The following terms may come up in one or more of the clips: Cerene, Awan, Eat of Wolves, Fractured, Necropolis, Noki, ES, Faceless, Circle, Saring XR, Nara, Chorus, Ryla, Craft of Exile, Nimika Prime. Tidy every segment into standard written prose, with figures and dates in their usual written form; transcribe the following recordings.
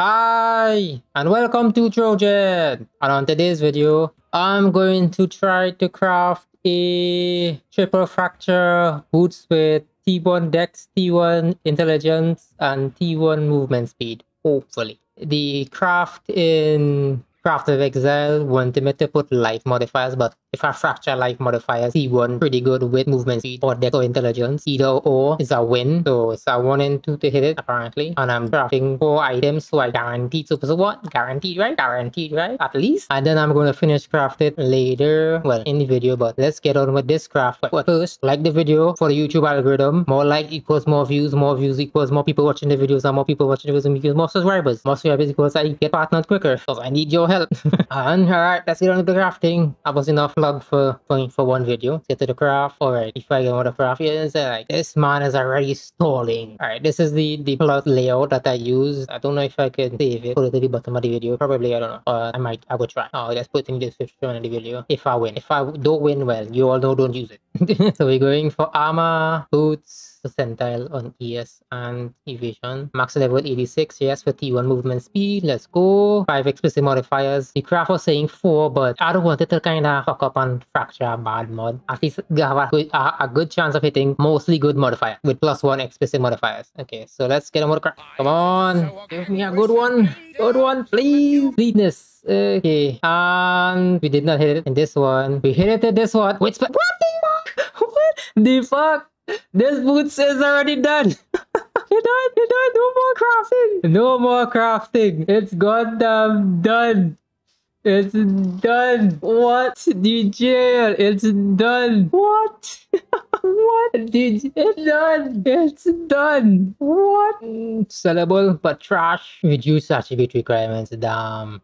Hi and welcome to Trojan, and on today's video I'm going to try to craft a triple fracture boots with T1 dex, T1 intelligence and T1 movement speed. Hopefully the craft in Craft of Exile wanted me to put life modifiers, but if I fracture life modifiers, T1 pretty good with movement speed or dex or intelligence. Either or is a win, so it's a 1 and 2 to hit it apparently. And I'm crafting 4 items, so I guaranteed super what? Guaranteed, right? Guaranteed, right? At least. And then I'm gonna finish craft it later, well, in the video. But let's get on with this craft. But first, like the video for the YouTube algorithm. More like equals more views equals more people watching the videos, and more people watching the videos equals more subscribers. More subscribers equals I get partnered quicker, because I need your help. And alright, let's get on with the crafting. That was enough plug for one video. Let's get to the craft. Alright, if I get on the craft, it's like this man is already stalling. Alright, this is the plot layout that I used. I don't know if I can save it. Put it to the bottom of the video. Probably, I don't know. I would try. Oh, let's put it in the description of the video. If I win. If I don't win, well, you all know don't use it. So we're going for armor, boots, percentile on ES and evasion. Max level 86, yes, for T1 movement speed. Let's go. 5 explicit modifiers. The craft was saying 4, but I don't want it to kind of fuck up and fracture a bad mod. At least have a good chance of hitting mostly good modifier with +1 explicit modifiers. Okay, so let's get a more craft. Come on. Give me a good one. Good one, please. Bleedness. Okay. And we did not hit it in this one. We hit it in this one. Wait, what the fuck? What the fuck? This boots is already done. You're done. No more crafting. No more crafting. It's goddamn done. It's done. What? DJ. It's done. What? What? DJ. It's done. It's done. What? Sellable, but trash. Reduce attribute requirements. Damn.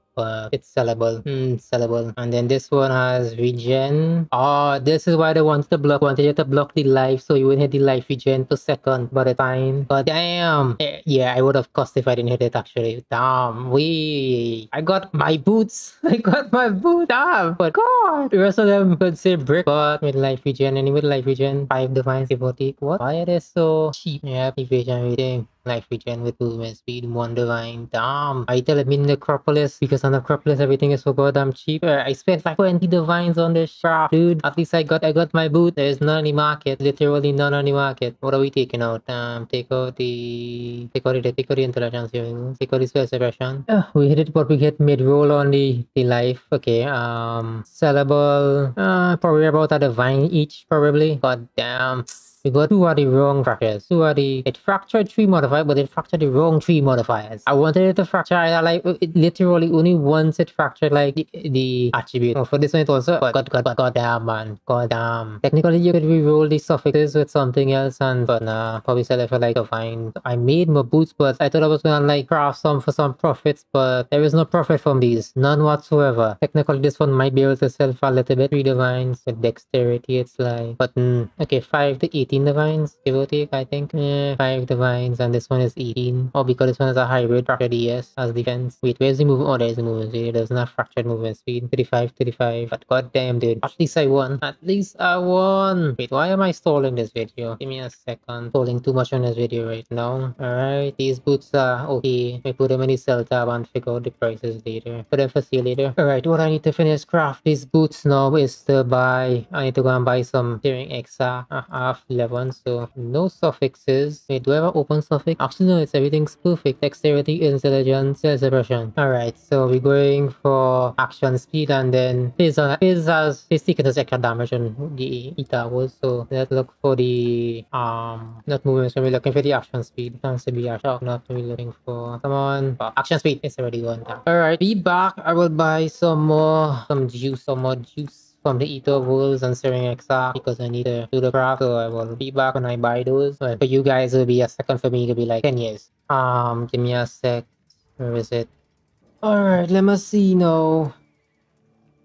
It's sellable. Sellable. And then this one has regen. Oh, this is why they wanted you to block the life so you wouldn't hit the life regen per second by the time. But damn. Yeah, I would have cost if I didn't hit it actually. Damn. I got my boots. I got my boot. Damn. But god. The rest of them could say brick. But with life regen. And with life regen. 5 defines devoted. What? Why are they so cheap? Yeah, evasion rating. Life regen with movement speed, 1 divine. Damn. I tell it in Necropolis, because on Necropolis everything is so goddamn cheap. I spent like 20 divines on this craft, dude. At least I got my boot. There's none on the market. Literally none on the market. What are we taking out? Take out the intelligence. Take out the spell suppression. We hit it, but we get mid-roll on the life. Okay, sellable. Probably about a divine each, probably. God damn. We got 2 of the wrong fractures. 2 of the... It fractured 3 modifiers, but it fractured the wrong 3 modifiers. I wanted it to fracture either like... It literally only once it fractured like the attribute. Oh, for this one it also... But god damn, man. God damn. Technically you could reroll the suffixes with something else and... But nah, probably sell it for like a fine. I made my boots, but I thought I was gonna like craft some for some profits, but there is no profit from these. None whatsoever. Technically this one might be able to sell for a little bit. 3 divines with dexterity, it's like... But okay, 5 to 80. 18 divines, give or take, I think. Yeah, 5 divines, and this one is 18. Oh, because this one is a hybrid, fractured ES as defense. Wait, where's the movement? Oh, there's the movement speed. It doesn't have fractured movement speed. 35. But goddamn, dude. At least I won. At least I won. Wait, why am I stalling this video? Give me a second. Stalling too much on this video right now. Alright, these boots are okay. I put them in the sell tab and figure out the prices later. Put them for sale later. Alright, what I need to finish craft these boots now is to buy. I need to go and buy some Saring XR. Half level. So no suffixes. Wait, do I have an open suffix? Actually no, it's everything's perfect. Dexterity, intelligence, suppression. Alright, so we're going for action speed, and then Fizz has taken us extra damage on the Eat of Wolves. So let's look for the not movement, so we're looking for the action speed. Chance to be a shock, not really looking for. Come on. Oh, action speed. It's already gone down. Alright, be back. I will buy some more juice. From the Eat of Wolves and Saring XR, because I need to do the craft, so I will be back when I buy those. But for you guys it'll be a second, for me it'll be like 10 years. Give me a sec. Where is it? Alright, let me see now.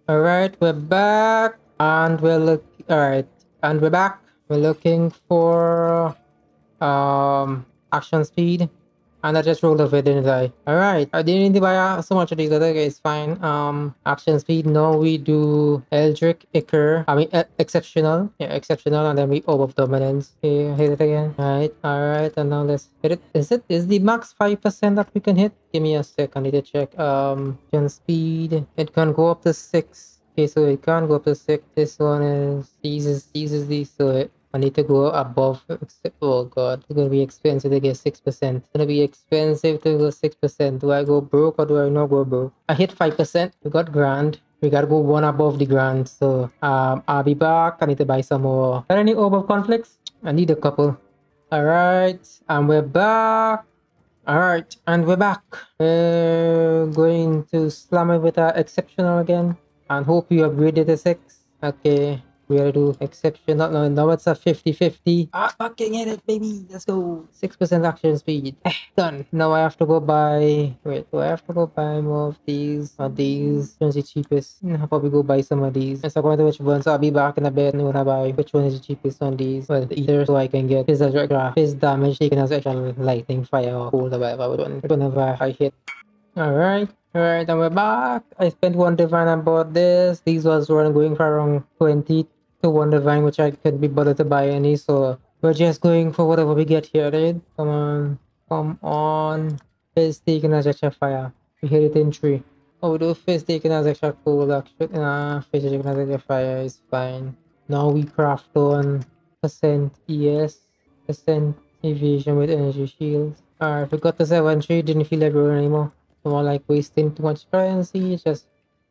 Alright, we're back. And we're back. We're looking for action speed. and I just rolled a faith, didn't I? Alright, I didn't need to buy so much of these other guys, fine. Action speed, now we do Eldrick, Icker, I mean Exceptional. Yeah, Exceptional, and then we Orb of Dominance. Okay, hit it again. Alright, and now let's hit it. Is the max 5% that we can hit? Give me a sec, I need to check. Action speed, it can go up to 6. Okay, so it can't go up to 6. This one is, these is these, so it. I need to go above. Oh god, it's gonna be expensive to get 6%. It's gonna be expensive to go 6%. Do I go broke or do I not go broke? I hit 5%. We got grand. We gotta go one above the grand. So I'll be back. I need to buy some more. Are there any Orb of Conflicts? I need a couple. Alright, and we're back. Alright, and we're back. We're going to slam it with our Exceptional again. And hope you upgraded to 6. Okay. We gotta do Exceptional. Now it's a 50-50. Ah, fucking hit it, baby. Let's go. 6% action speed. Done. Now I have to go buy... Wait, do I have to go buy more of these? Or these? Which one's the cheapest? I'll probably go buy some of these. It's according to which one, so I'll be back in a bit and when I buy which one is the cheapest on these. Well, the Eater, so I can get his extra damage, taken as extra lightning, fire, or cold, or whatever. Whenever I hit. Alright. Alright, and we're back. I spent 1 divine and bought this. These ones weren't going for around 20. To 1 divine, which I couldn't be bothered to buy any, so we're just going for whatever we get here, right? Come on, come on. Fist taken as extra fire. We hit it in 3. Oh, we do fist taken as extra cold, actually. Nah, fist taken as extra fire is fine. Now we craft on percent ES, percent evasion with energy shields. Alright, we got the 7-3, didn't feel like rolling anymore. More like wasting too much currency, just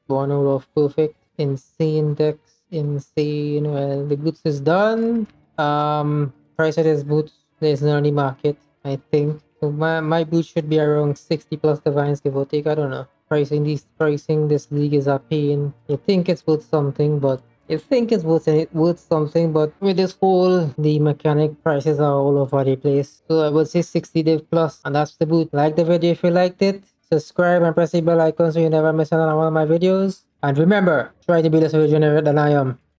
one out of perfect. Insane dex. Insane. Well, the goods is done. Price of this boots, there's not any market, I think. So my boots should be around 60 plus divines, give or take. I don't know. Pricing this league is a pain. You think it's worth something, but with this whole the mechanic, prices are all over the place. So I would say 60 div plus, and that's the boot. Like the video if you liked it. Subscribe and press the bell icon so you never miss another one of my videos. And remember, try to be less of a degenerate than I am.